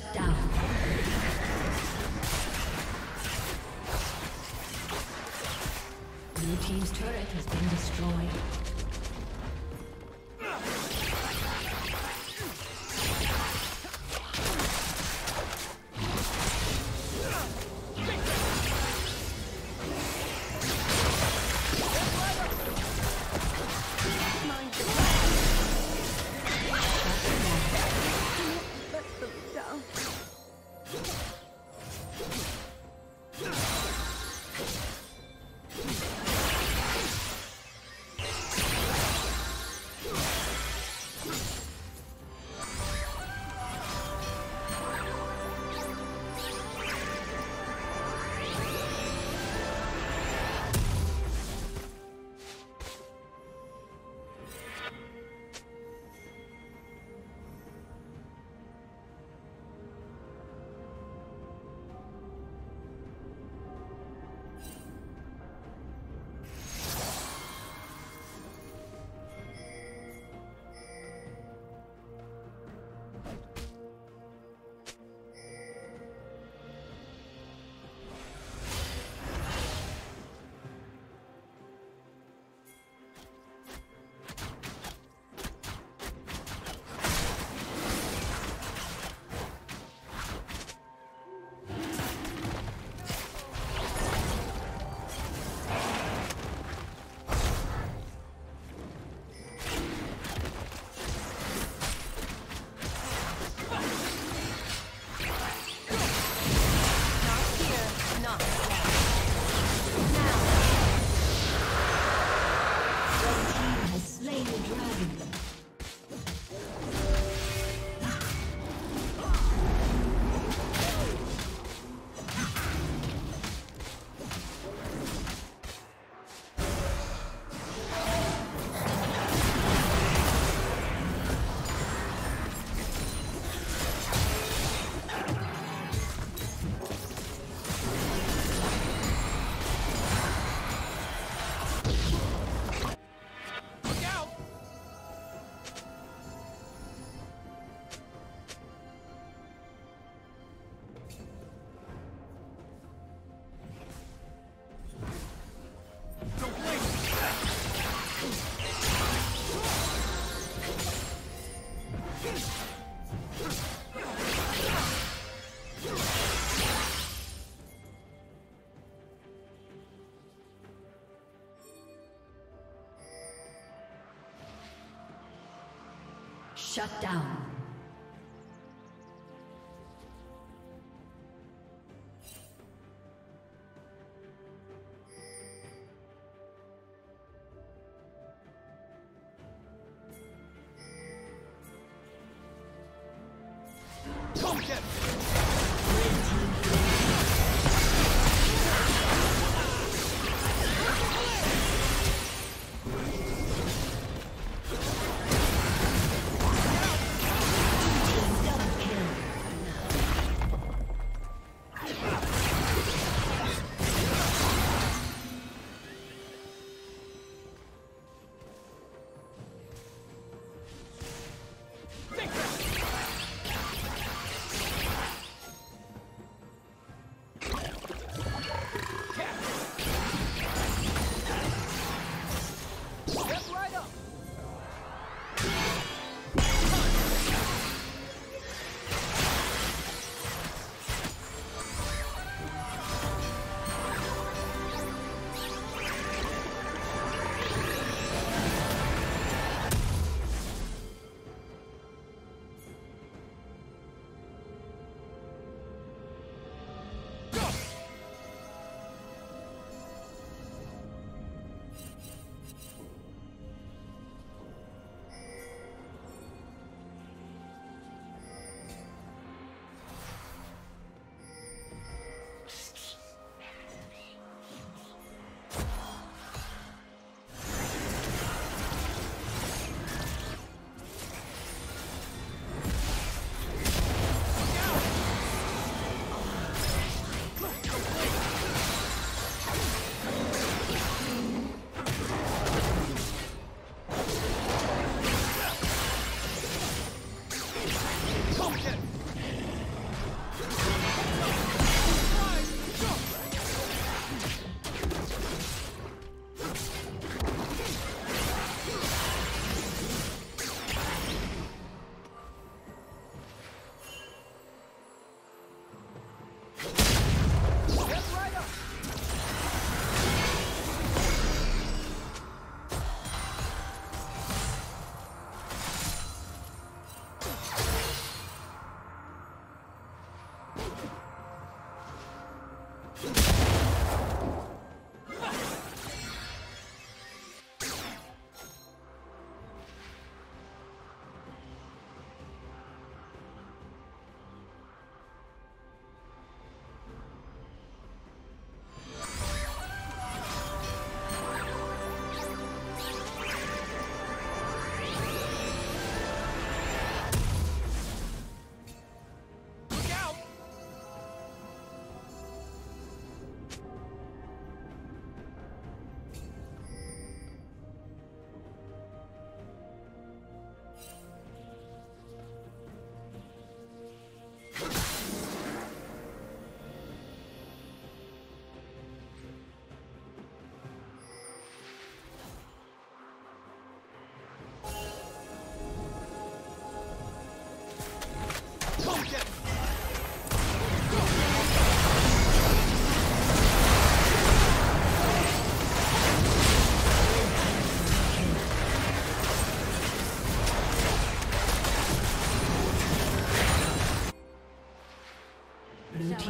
Shut down. Blue team's turret has been destroyed. Shut down.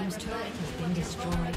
team's turret has been destroyed.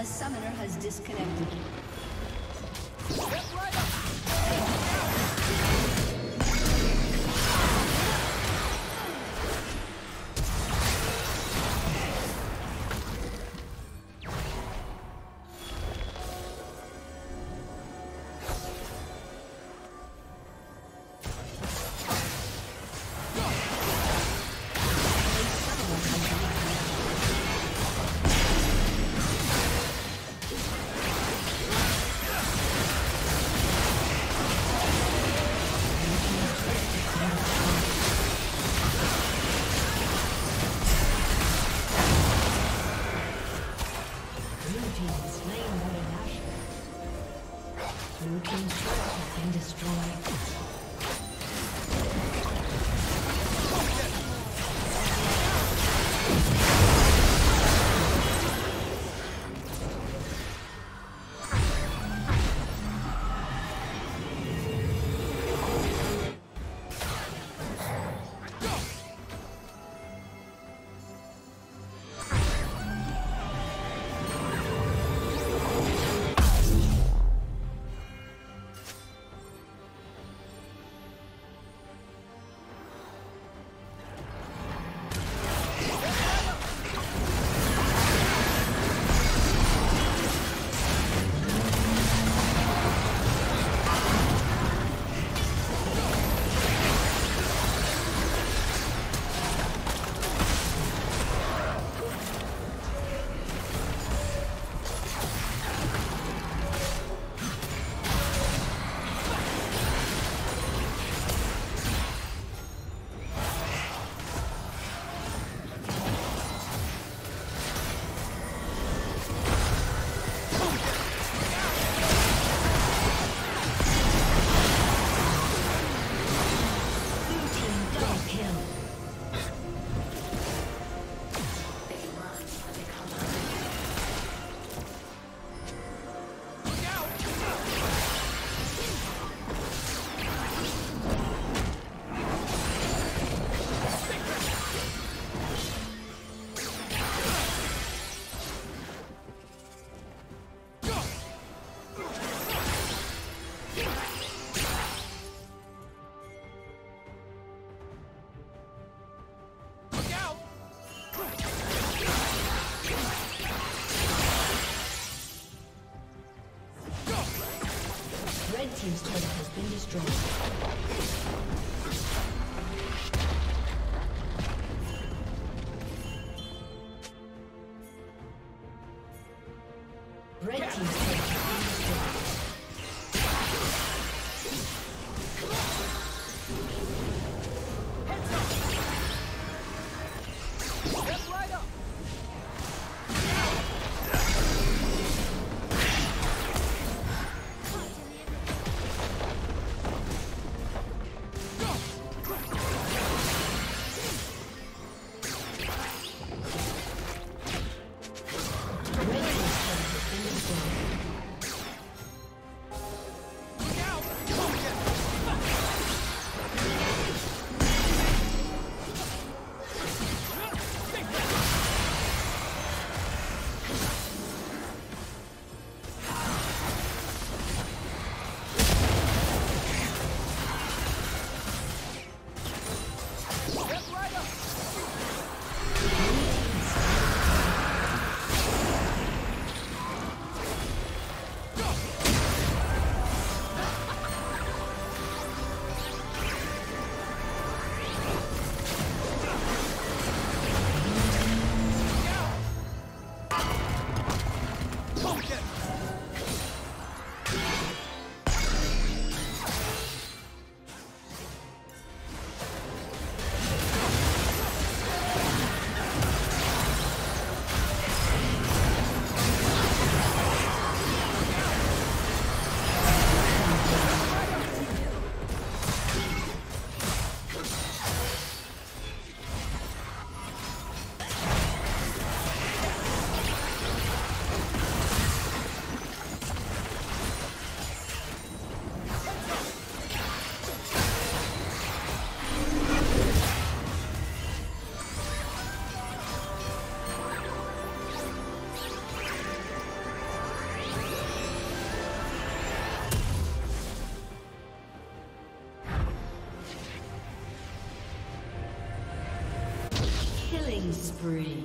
A summoner has disconnected. Team's turret has been destroyed. Killing spree.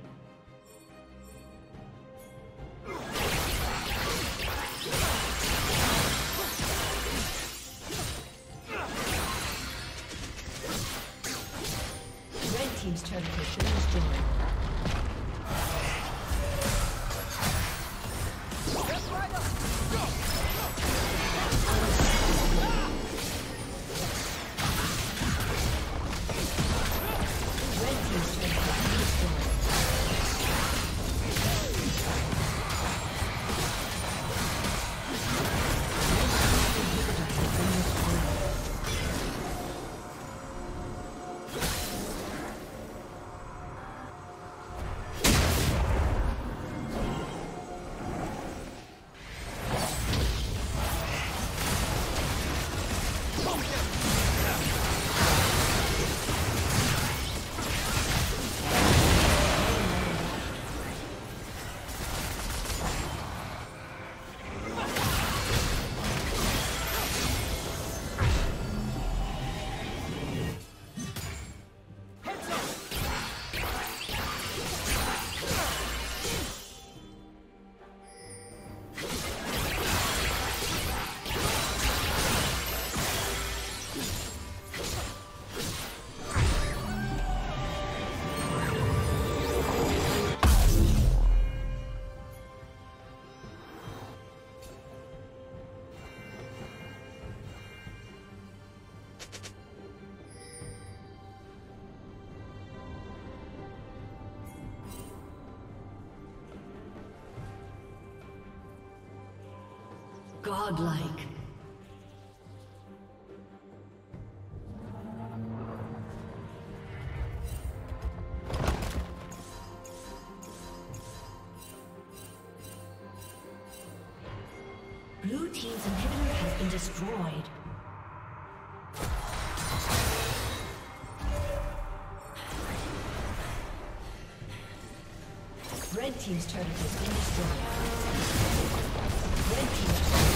Red team's turret has been destroyed. Godlike. Blue team's inhibitor has been destroyed. Red team's turret has been destroyed. Red team's turret.